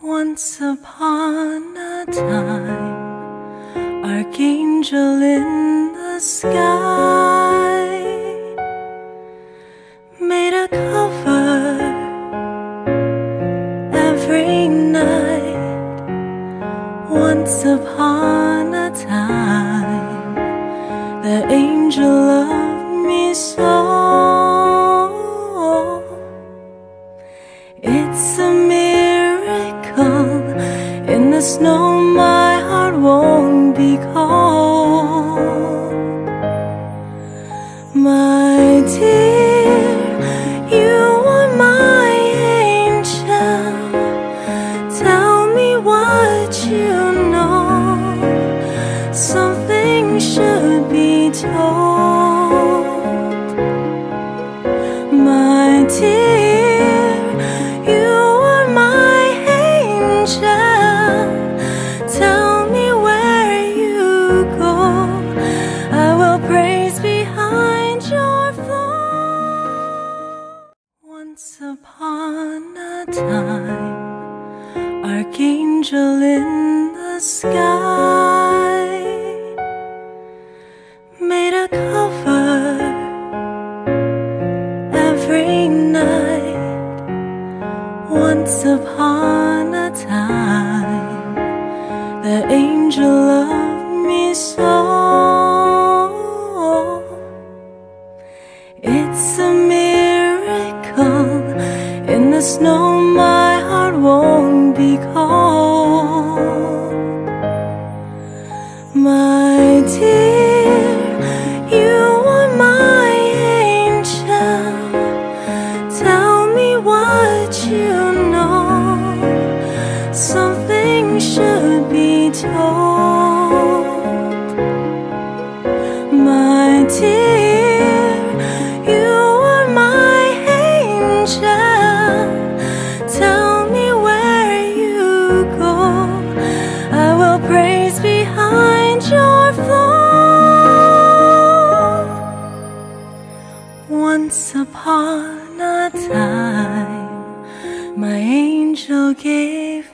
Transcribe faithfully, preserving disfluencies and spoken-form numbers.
Once upon a time, archangel in the sky made a cover every night. Once upon a time, the angel loved me so. It's a in the snow, my heart won't be cold. My dear, you are my angel. Tell me what you know. Something should be told. My dear, you are my angel. Once upon a time, archangel in the sky made a cover every night. Once upon a time, the angel loved me so. It's a in the snow, my heart won't be cold. My dear, you are my angel. Tell me what you know. Something should be told. My dear, once upon a time, my angel gave